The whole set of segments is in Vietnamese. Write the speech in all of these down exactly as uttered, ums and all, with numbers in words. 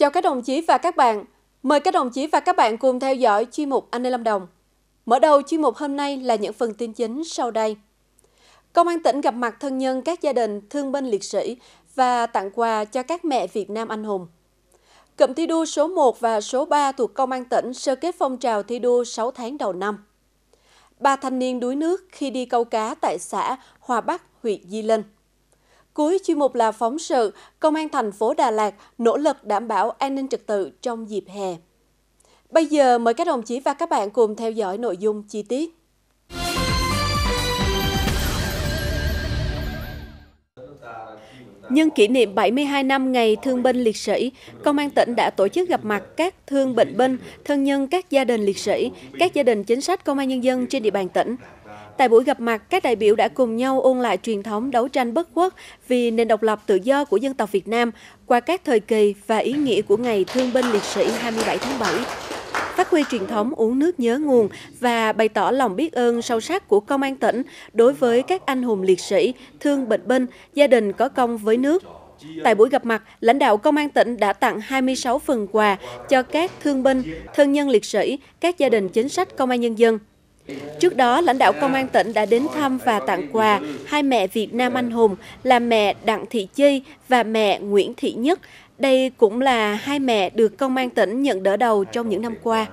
Chào các đồng chí và các bạn. Mời các đồng chí và các bạn cùng theo dõi chuyên mục An Ninh Lâm Đồng. Mở đầu chuyên mục hôm nay là những phần tin chính sau đây. Công an tỉnh gặp mặt thân nhân các gia đình thương binh liệt sĩ và tặng quà cho các mẹ Việt Nam anh hùng. Cụm thi đua số một và số ba thuộc Công an tỉnh sơ kết phong trào thi đua sáu tháng đầu năm. Ba thanh niên đuối nước khi đi câu cá tại xã Hòa Bắc, huyện Di Linh. Cuối chuyên mục là phóng sự, Công an thành phố Đà Lạt nỗ lực đảm bảo an ninh trật tự trong dịp hè. Bây giờ mời các đồng chí và các bạn cùng theo dõi nội dung chi tiết. Nhân kỷ niệm bảy mươi hai năm ngày Thương binh Liệt sĩ, Công an tỉnh đã tổ chức gặp mặt các thương bệnh binh, thân nhân các gia đình liệt sĩ, các gia đình chính sách Công an Nhân dân trên địa bàn tỉnh. Tại buổi gặp mặt, các đại biểu đã cùng nhau ôn lại truyền thống đấu tranh bất khuất vì nền độc lập tự do của dân tộc Việt Nam qua các thời kỳ và ý nghĩa của ngày Thương binh Liệt sĩ hai mươi bảy tháng bảy. Phát huy truyền thống uống nước nhớ nguồn và bày tỏ lòng biết ơn sâu sắc của Công an tỉnh đối với các anh hùng liệt sĩ, thương bệnh binh, gia đình có công với nước. Tại buổi gặp mặt, lãnh đạo Công an tỉnh đã tặng hai mươi sáu phần quà cho các thương binh, thân nhân liệt sĩ, các gia đình chính sách Công an Nhân dân. Trước đó, lãnh đạo Công an tỉnh đã đến thăm và tặng quà hai mẹ Việt Nam anh hùng là mẹ Đặng Thị Chi và mẹ Nguyễn Thị Nhất. Đây cũng là hai mẹ được Công an tỉnh nhận đỡ đầu trong những năm qua.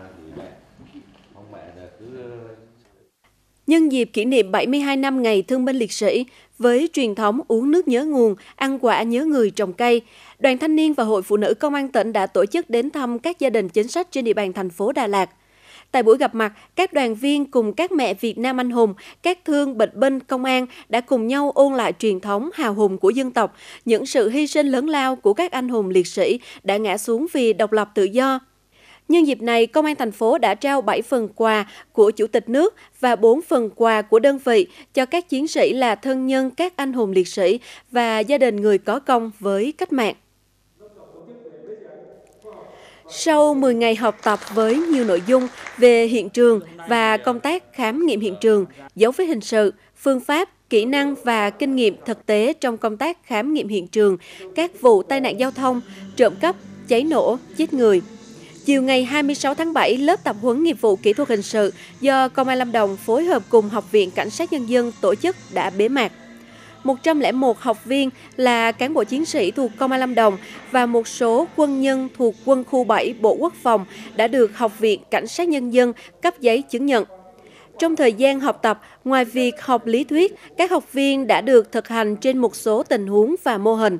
Nhân dịp kỷ niệm bảy mươi hai năm ngày Thương binh Liệt sĩ, với truyền thống uống nước nhớ nguồn, ăn quả nhớ người trồng cây, Đoàn Thanh niên và Hội Phụ nữ Công an tỉnh đã tổ chức đến thăm các gia đình chính sách trên địa bàn thành phố Đà Lạt. Tại buổi gặp mặt, các đoàn viên cùng các mẹ Việt Nam anh hùng, các thương bệnh binh công an đã cùng nhau ôn lại truyền thống hào hùng của dân tộc, những sự hy sinh lớn lao của các anh hùng liệt sĩ đã ngã xuống vì độc lập tự do. Nhân dịp này, Công an thành phố đã trao bảy phần quà của Chủ tịch nước và bốn phần quà của đơn vị cho các chiến sĩ là thân nhân các anh hùng liệt sĩ và gia đình người có công với cách mạng. Sau mười ngày học tập với nhiều nội dung về hiện trường và công tác khám nghiệm hiện trường, dấu vết hình sự, phương pháp, kỹ năng và kinh nghiệm thực tế trong công tác khám nghiệm hiện trường, các vụ tai nạn giao thông, trộm cắp, cháy nổ, chết người. Chiều ngày hai mươi sáu tháng bảy, lớp tập huấn nghiệp vụ kỹ thuật hình sự do Công an Lâm Đồng phối hợp cùng Học viện Cảnh sát Nhân dân tổ chức đã bế mạc. một trăm lẻ một học viên là cán bộ chiến sĩ thuộc Công an Lâm Đồng và một số quân nhân thuộc Quân khu bảy Bộ Quốc phòng đã được Học viện Cảnh sát Nhân dân cấp giấy chứng nhận. Trong thời gian học tập, ngoài việc học lý thuyết, các học viên đã được thực hành trên một số tình huống và mô hình.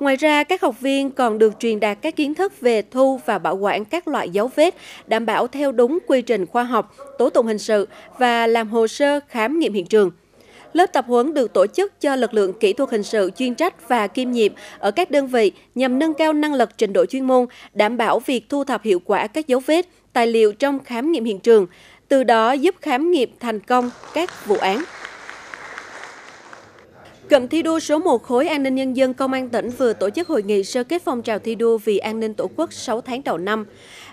Ngoài ra, các học viên còn được truyền đạt các kiến thức về thu và bảo quản các loại dấu vết, đảm bảo theo đúng quy trình khoa học, tố tụng hình sự và làm hồ sơ khám nghiệm hiện trường. Lớp tập huấn được tổ chức cho lực lượng kỹ thuật hình sự chuyên trách và kiêm nhiệm ở các đơn vị nhằm nâng cao năng lực trình độ chuyên môn, đảm bảo việc thu thập hiệu quả các dấu vết, tài liệu trong khám nghiệm hiện trường, từ đó giúp khám nghiệm thành công các vụ án. Cụm thi đua số một khối An ninh Nhân dân Công an tỉnh vừa tổ chức hội nghị sơ kết phong trào thi đua vì an ninh Tổ quốc sáu tháng đầu năm,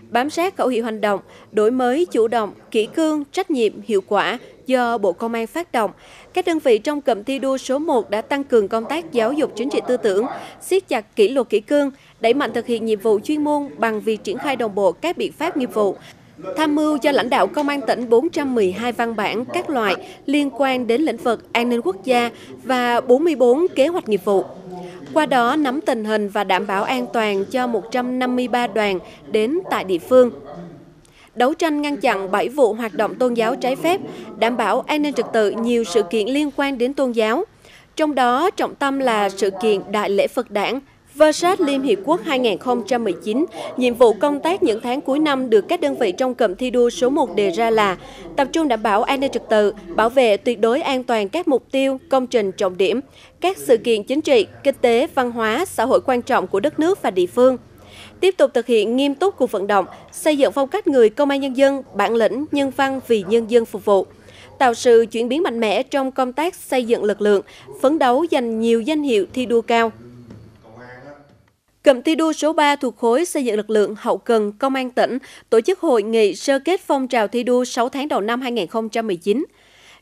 bám sát khẩu hiệu hành động, đổi mới, chủ động, kỷ cương, trách nhiệm, hiệu quả do Bộ Công an phát động. Các đơn vị trong cụm thi đua số một đã tăng cường công tác giáo dục chính trị tư tưởng, siết chặt kỷ luật kỷ cương, đẩy mạnh thực hiện nhiệm vụ chuyên môn bằng việc triển khai đồng bộ các biện pháp nghiệp vụ, tham mưu cho lãnh đạo Công an tỉnh bốn trăm mười hai văn bản các loại liên quan đến lĩnh vực an ninh quốc gia và bốn mươi bốn kế hoạch nghiệp vụ. Qua đó nắm tình hình và đảm bảo an toàn cho một trăm năm mươi ba đoàn đến tại địa phương. Đấu tranh ngăn chặn bảy vụ hoạt động tôn giáo trái phép, đảm bảo an ninh trật tự nhiều sự kiện liên quan đến tôn giáo. Trong đó trọng tâm là sự kiện Đại lễ Phật Đản, Vesak Liên Hiệp Quốc hai nghìn không trăm mười chín, nhiệm vụ công tác những tháng cuối năm được các đơn vị trong cụm thi đua số một đề ra là tập trung đảm bảo an ninh trật tự, bảo vệ tuyệt đối an toàn các mục tiêu, công trình trọng điểm, các sự kiện chính trị, kinh tế, văn hóa, xã hội quan trọng của đất nước và địa phương. Tiếp tục thực hiện nghiêm túc cuộc vận động, xây dựng phong cách người Công an Nhân dân, bản lĩnh, nhân văn vì nhân dân phục vụ. Tạo sự chuyển biến mạnh mẽ trong công tác xây dựng lực lượng, phấn đấu giành nhiều danh hiệu thi đua cao. Cụm thi đua số ba thuộc khối xây dựng lực lượng hậu cần Công an tỉnh tổ chức hội nghị sơ kết phong trào thi đua sáu tháng đầu năm hai nghìn không trăm mười chín.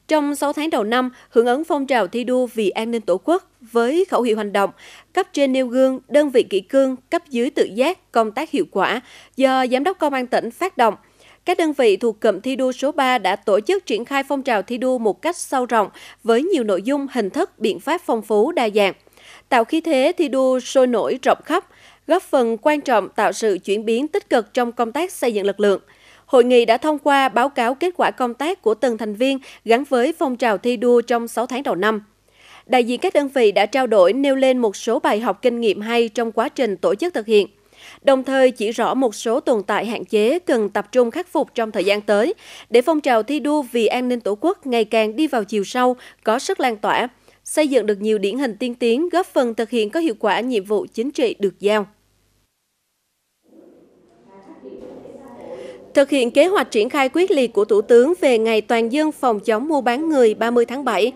Trong sáu tháng đầu năm, hưởng ứng phong trào thi đua vì an ninh Tổ quốc với khẩu hiệu hành động cấp trên nêu gương, đơn vị kỷ cương, cấp dưới tự giác, công tác hiệu quả do Giám đốc Công an tỉnh phát động, các đơn vị thuộc cụm thi đua số ba đã tổ chức triển khai phong trào thi đua một cách sâu rộng với nhiều nội dung, hình thức, biện pháp phong phú đa dạng, tạo khí thế thi đua sôi nổi rộng khắp, góp phần quan trọng tạo sự chuyển biến tích cực trong công tác xây dựng lực lượng. Hội nghị đã thông qua báo cáo kết quả công tác của từng thành viên gắn với phong trào thi đua trong sáu tháng đầu năm. Đại diện các đơn vị đã trao đổi nêu lên một số bài học kinh nghiệm hay trong quá trình tổ chức thực hiện, đồng thời chỉ rõ một số tồn tại hạn chế cần tập trung khắc phục trong thời gian tới để phong trào thi đua vì an ninh Tổ quốc ngày càng đi vào chiều sâu, có sức lan tỏa, xây dựng được nhiều điển hình tiên tiến góp phần thực hiện có hiệu quả nhiệm vụ chính trị được giao. Thực hiện kế hoạch triển khai quyết liệt của Thủ tướng về Ngày Toàn dân phòng chống mua bán người ba mươi tháng bảy,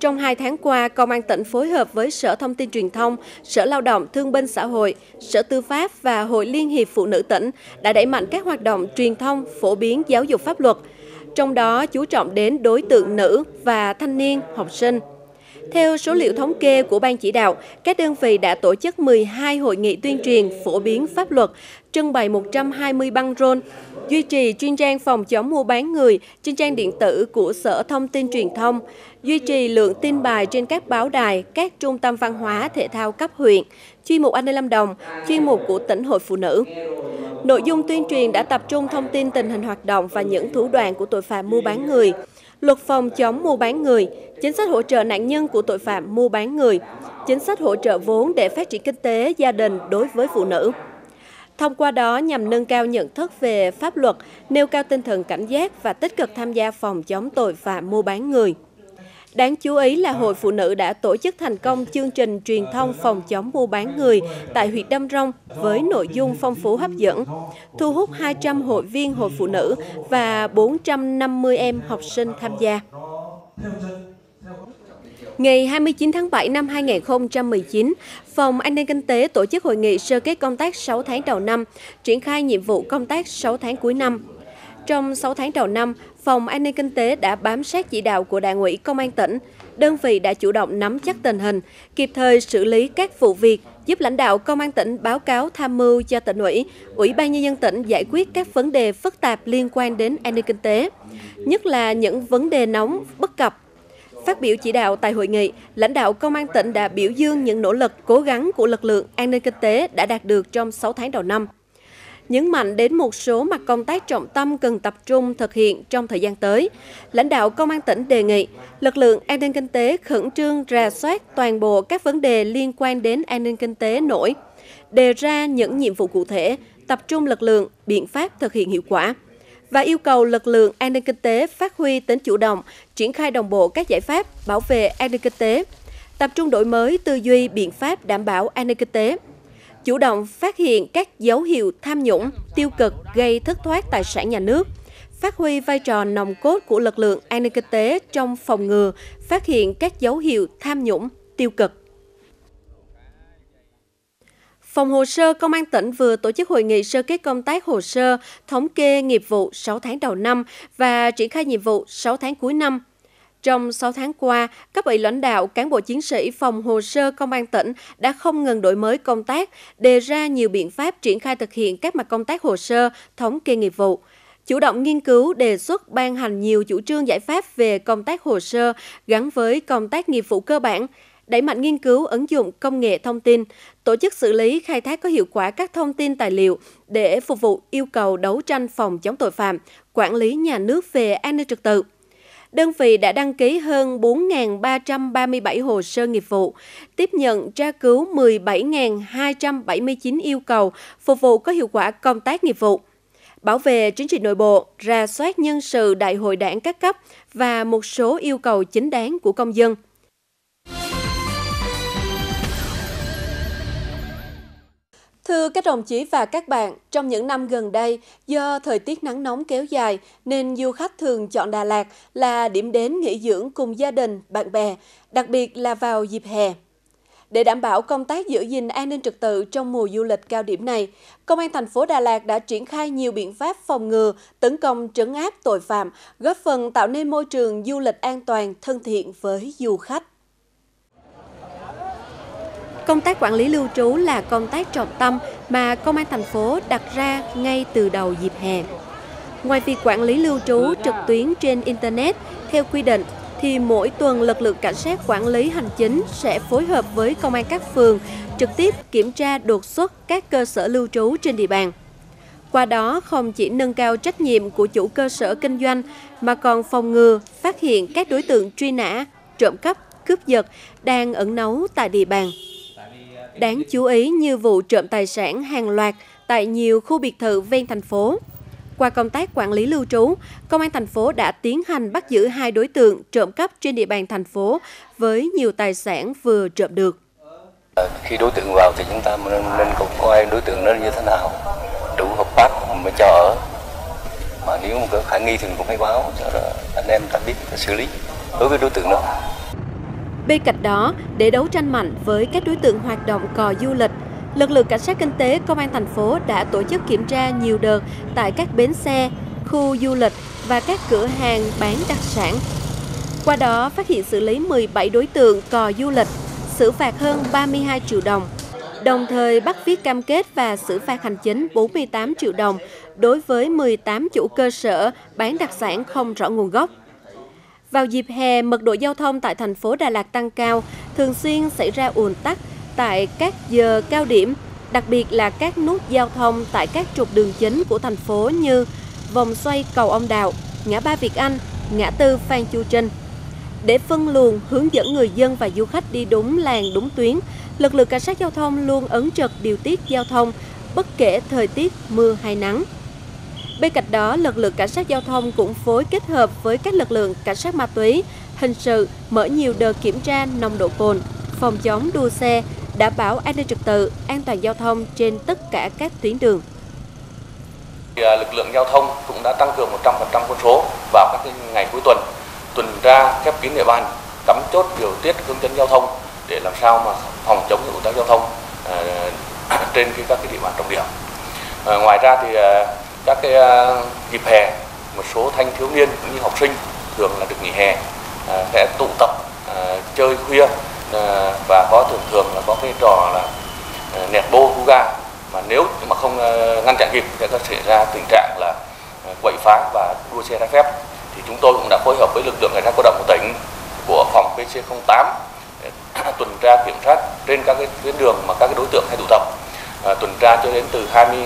trong hai tháng qua, Công an tỉnh phối hợp với Sở Thông tin Truyền thông, Sở Lao động Thương binh Xã hội, Sở Tư pháp và Hội Liên hiệp Phụ nữ tỉnh đã đẩy mạnh các hoạt động truyền thông, phổ biến giáo dục pháp luật, trong đó chú trọng đến đối tượng nữ và thanh niên, học sinh. Theo số liệu thống kê của Ban chỉ đạo, các đơn vị đã tổ chức mười hai hội nghị tuyên truyền phổ biến pháp luật, trưng bày một trăm hai mươi băng rôn, duy trì chuyên trang phòng chống mua bán người, trên trang điện tử của Sở Thông tin Truyền thông, duy trì lượng tin bài trên các báo đài, các trung tâm văn hóa thể thao cấp huyện, chuyên mục An ninh Lâm Đồng, chuyên mục của tỉnh Hội Phụ nữ. Nội dung tuyên truyền đã tập trung thông tin tình hình hoạt động và những thủ đoạn của tội phạm mua bán người, luật phòng chống mua bán người, chính sách hỗ trợ nạn nhân của tội phạm mua bán người, chính sách hỗ trợ vốn để phát triển kinh tế gia đình đối với phụ nữ. Thông qua đó nhằm nâng cao nhận thức về pháp luật, nêu cao tinh thần cảnh giác và tích cực tham gia phòng chống tội phạm mua bán người. Đáng chú ý là Hội Phụ nữ đã tổ chức thành công chương trình truyền thông phòng chống mua bán người tại huyện Đâm Rong với nội dung phong phú hấp dẫn, thu hút hai trăm hội viên Hội Phụ nữ và bốn trăm năm mươi em học sinh tham gia. Ngày hai mươi chín tháng bảy năm hai nghìn không trăm mười chín, Phòng An ninh Kinh tế tổ chức hội nghị sơ kết công tác sáu tháng đầu năm, triển khai nhiệm vụ công tác sáu tháng cuối năm. Trong sáu tháng đầu năm, Phòng An ninh Kinh tế đã bám sát chỉ đạo của Đảng ủy Công an tỉnh. Đơn vị đã chủ động nắm chắc tình hình, kịp thời xử lý các vụ việc, giúp lãnh đạo Công an tỉnh báo cáo tham mưu cho tỉnh ủy, Ủy ban Nhân dân tỉnh giải quyết các vấn đề phức tạp liên quan đến an ninh kinh tế, nhất là những vấn đề nóng, bất cập. Phát biểu chỉ đạo tại hội nghị, lãnh đạo Công an tỉnh đã biểu dương những nỗ lực, cố gắng của lực lượng an ninh kinh tế đã đạt được trong sáu tháng đầu năm, nhấn mạnh đến một số mặt công tác trọng tâm cần tập trung thực hiện trong thời gian tới. Lãnh đạo Công an tỉnh đề nghị lực lượng an ninh kinh tế khẩn trương rà soát toàn bộ các vấn đề liên quan đến an ninh kinh tế nổi, đề ra những nhiệm vụ cụ thể, tập trung lực lượng, biện pháp thực hiện hiệu quả, và yêu cầu lực lượng an ninh kinh tế phát huy tính chủ động, triển khai đồng bộ các giải pháp bảo vệ an ninh kinh tế, tập trung đổi mới tư duy biện pháp đảm bảo an ninh kinh tế, chủ động phát hiện các dấu hiệu tham nhũng, tiêu cực gây thất thoát tài sản nhà nước, phát huy vai trò nòng cốt của lực lượng an ninh kinh tế trong phòng ngừa, phát hiện các dấu hiệu tham nhũng, tiêu cực. Phòng Hồ sơ Công an tỉnh vừa tổ chức hội nghị sơ kết công tác hồ sơ, thống kê nghiệp vụ sáu tháng đầu năm và triển khai nhiệm vụ sáu tháng cuối năm. Trong sáu tháng qua, các ủy lãnh đạo, cán bộ chiến sĩ Phòng Hồ sơ Công an tỉnh đã không ngừng đổi mới công tác, đề ra nhiều biện pháp triển khai thực hiện các mặt công tác hồ sơ, thống kê nghiệp vụ, chủ động nghiên cứu, đề xuất, ban hành nhiều chủ trương giải pháp về công tác hồ sơ gắn với công tác nghiệp vụ cơ bản, đẩy mạnh nghiên cứu ứng dụng công nghệ thông tin, tổ chức xử lý khai thác có hiệu quả các thông tin tài liệu để phục vụ yêu cầu đấu tranh phòng chống tội phạm, quản lý nhà nước về an ninh trật tự. Đơn vị đã đăng ký hơn bốn nghìn ba trăm ba mươi bảy hồ sơ nghiệp vụ, tiếp nhận tra cứu mười bảy nghìn hai trăm bảy mươi chín yêu cầu phục vụ có hiệu quả công tác nghiệp vụ, bảo vệ chính trị nội bộ, rà soát nhân sự đại hội đảng các cấp và một số yêu cầu chính đáng của công dân. Thưa các đồng chí và các bạn, trong những năm gần đây, do thời tiết nắng nóng kéo dài nên du khách thường chọn Đà Lạt là điểm đến nghỉ dưỡng cùng gia đình, bạn bè, đặc biệt là vào dịp hè. Để đảm bảo công tác giữ gìn an ninh trật tự trong mùa du lịch cao điểm này, Công an thành phố Đà Lạt đã triển khai nhiều biện pháp phòng ngừa, tấn công, trấn áp tội phạm, góp phần tạo nên môi trường du lịch an toàn, thân thiện với du khách. Công tác quản lý lưu trú là công tác trọng tâm mà Công an thành phố đặt ra ngay từ đầu dịp hè. Ngoài việc quản lý lưu trú trực tuyến trên Internet theo quy định, thì mỗi tuần lực lượng cảnh sát quản lý hành chính sẽ phối hợp với công an các phường trực tiếp kiểm tra đột xuất các cơ sở lưu trú trên địa bàn. Qua đó không chỉ nâng cao trách nhiệm của chủ cơ sở kinh doanh mà còn phòng ngừa, phát hiện các đối tượng truy nã, trộm cắp, cướp giật đang ẩn náu tại địa bàn. Đáng chú ý như vụ trộm tài sản hàng loạt tại nhiều khu biệt thự ven thành phố. Qua công tác quản lý lưu trú, Công an thành phố đã tiến hành bắt giữ hai đối tượng trộm cắp trên địa bàn thành phố với nhiều tài sản vừa trộm được. Khi đối tượng vào thì chúng ta nên, nên cũng coi đối tượng nó như thế nào, đủ hợp pháp mới cho ở. Mà nếu có khả nghi thì cũng phải báo cho anh em ta biết xử lý đối với đối tượng đó. Bên cạnh đó, để đấu tranh mạnh với các đối tượng hoạt động cò du lịch, lực lượng cảnh sát kinh tế Công an thành phố đã tổ chức kiểm tra nhiều đợt tại các bến xe, khu du lịch và các cửa hàng bán đặc sản. Qua đó phát hiện xử lý mười bảy đối tượng cò du lịch, xử phạt hơn ba mươi hai triệu đồng, đồng thời bắt viết cam kết và xử phạt hành chính bốn mươi tám triệu đồng đối với mười tám chủ cơ sở bán đặc sản không rõ nguồn gốc. Vào dịp hè, mật độ giao thông tại thành phố Đà Lạt tăng cao, thường xuyên xảy ra ùn tắc tại các giờ cao điểm, đặc biệt là các nút giao thông tại các trục đường chính của thành phố như vòng xoay Cầu Ông Đạo, ngã ba Việt Anh, ngã tư Phan Chu Trinh. Để phân luồng, hướng dẫn người dân và du khách đi đúng làn đúng tuyến, lực lượng cảnh sát giao thông luôn ấn trực điều tiết giao thông, bất kể thời tiết mưa hay nắng. Bên cạnh đó, lực lượng cảnh sát giao thông cũng phối kết hợp với các lực lượng cảnh sát ma túy, hình sự mở nhiều đợt kiểm tra nồng độ cồn, phòng chống đua xe, đảm bảo an ninh trật tự, an toàn giao thông trên tất cả các tuyến đường. Lực lượng giao thông cũng đã tăng cường một trăm phần trăm quân số vào các ngày cuối tuần, tuần tra khép kín địa bàn, cắm chốt điều tiết hướng dẫn giao thông để làm sao mà phòng chống ùn tắc giao thông trên các cái địa bàn trọng điểm. Ngoài ra thì các cái dịp hè, một số thanh thiếu niên cũng như học sinh thường là được nghỉ hè sẽ tụ tập chơi khuya và có thường thường là có cái trò là nẹt bô ga, mà nếu mà không ngăn chặn kịp sẽ có xảy ra tình trạng là quậy phá và đua xe trái phép. Thì chúng tôi cũng đã phối hợp với lực lượng cảnh sát cơ động của tỉnh, của phòng pê xê không tám tuần tra kiểm soát trên các cái tuyến đường mà các cái đối tượng hay tụ tập, tuần tra cho đến từ hai mươi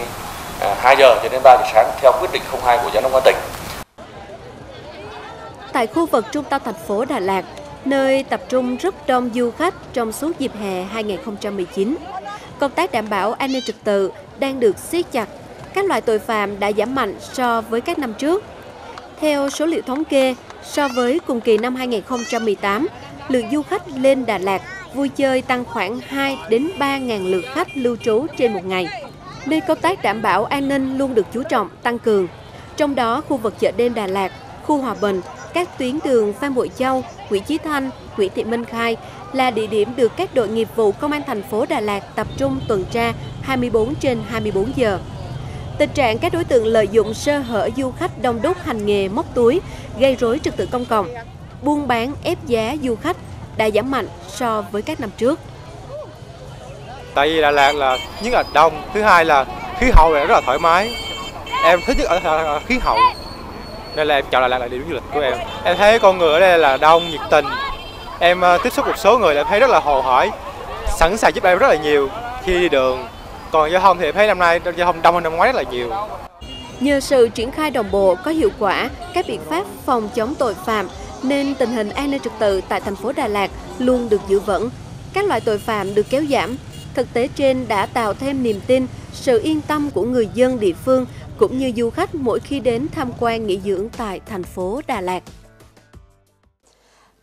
hai giờ cho đến ba giờ sáng theo quyết định không hai của giám đốc công an tỉnh. Tại khu vực trung tâm thành phố Đà Lạt, nơi tập trung rất đông du khách trong suốt dịp hè hai nghìn không trăm mười chín, công tác đảm bảo an ninh trật tự đang được siết chặt, các loại tội phạm đã giảm mạnh so với các năm trước. Theo số liệu thống kê, so với cùng kỳ năm hai nghìn không trăm mười tám, lượng du khách lên Đà Lạt vui chơi tăng khoảng hai đến ba nghìn lượt khách lưu trú trên một ngày, nên công tác đảm bảo an ninh luôn được chú trọng tăng cường. Trong đó, khu vực chợ đêm Đà Lạt, khu Hòa Bình, các tuyến đường Phan Bội Châu, Quỹ Chí Thanh, Quỹ Thị Minh Khai là địa điểm được các đội nghiệp vụ Công an thành phố Đà Lạt tập trung tuần tra hai mươi bốn trên hai mươi bốn giờ. Tình trạng các đối tượng lợi dụng sơ hở du khách đông đúc hành nghề móc túi, gây rối trật tự công cộng, buôn bán ép giá du khách đã giảm mạnh so với các năm trước. Tại vì Đà Lạt là nhất là đông, thứ hai là khí hậu rất là thoải mái. Em thích nhất ở khí hậu. Đây là em chọn Đà Lạt là điểm du lịch của em. Em thấy con người ở đây là đông, nhiệt tình. Em tiếp xúc một số người là em thấy rất là hồ hởi, sẵn sàng giúp em rất là nhiều khi đi đường. Còn giao thông thì em thấy năm nay giao thông đông hơn năm ngoái rất là nhiều. Nhờ sự triển khai đồng bộ có hiệu quả các biện pháp phòng chống tội phạm nên tình hình an ninh trật tự tại thành phố Đà Lạt luôn được giữ vững. Các loại tội phạm được kéo giảm. Thực tế trên đã tạo thêm niềm tin, sự yên tâm của người dân địa phương cũng như du khách mỗi khi đến tham quan nghỉ dưỡng tại thành phố Đà Lạt.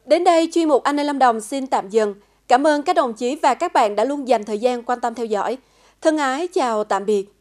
Đến đây, chuyên mục An Ninh Lâm Đồng xin tạm dừng. Cảm ơn các đồng chí và các bạn đã luôn dành thời gian quan tâm theo dõi. Thân ái, chào tạm biệt.